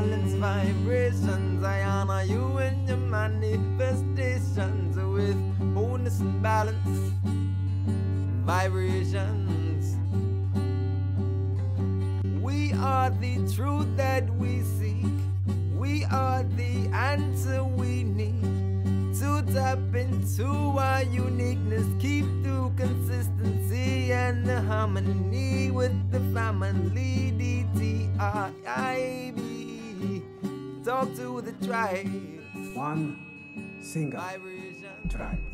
balance vibrations. I honor you in your manifestations with wholeness and balance vibrations. We are the truth that we seek. We are the answer we need to tap into our uniqueness. Keep through consistency and the harmony with the family. DTRIB. Talk to the tribes. One single tribe.